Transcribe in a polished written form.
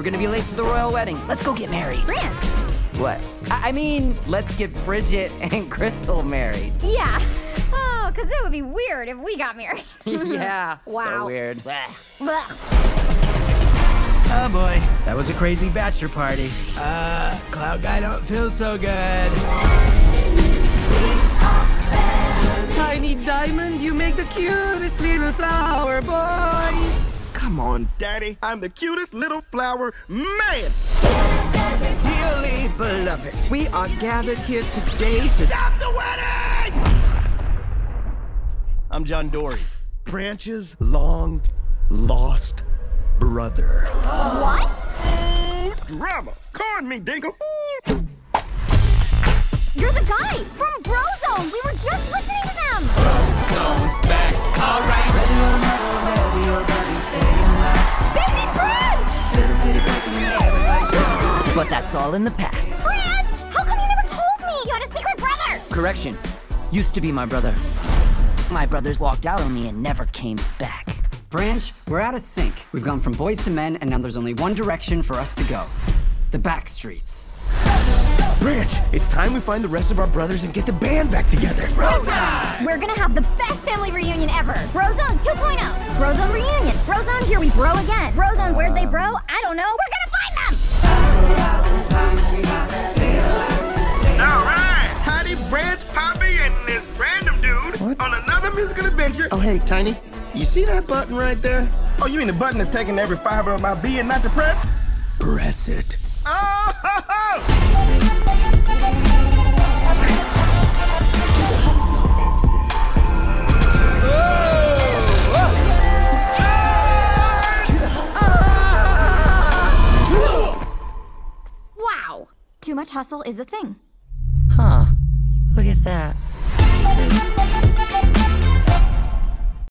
We're gonna be late to the royal wedding. Let's go get married. Branch. What? I mean, let's get Bridget and Crystal married. Yeah. Oh, because it would be weird if we got married. Yeah. Wow. So weird. Oh, boy. That was a crazy bachelor party. Cloud guy don't feel so good. Tiny Diamond, you make the cutest little flower boy. Come on, Daddy. I'm the cutest little flower man. Dearly beloved, we are gathered here today to stop the wedding! I'm John Dory, Branch's long-lost brother. What? Drama. Con me, Dingle. You're the guy from BroZone. We were just listening to them. BroZone's back. All right. Baby Branch! But that's all in the past. Branch! How come you never told me you had a secret brother? Correction. Used to be my brother. My brothers walked out on me and never came back. Branch, we're out of sync. We've gone from boys to men, and now there's only one direction for us to go. The back streets. Branch, it's time we find the rest of our brothers and get the band back together. BroZone! We're gonna have the best family reunion ever. BroZone 2.0. BroZone reunion. BroZone, here we bro again. BroZone, where'd they bro? I don't know. We're gonna find them! All right! Tiny, Branch, Poppy, and this random dude on another musical adventure. Oh, hey, Tiny. You see that button right there? Oh, you mean the button that's taking every fiber of my being not to press? Press it. Oh, ho, ho! Wow. Too much hustle is a thing. Huh. Look at that.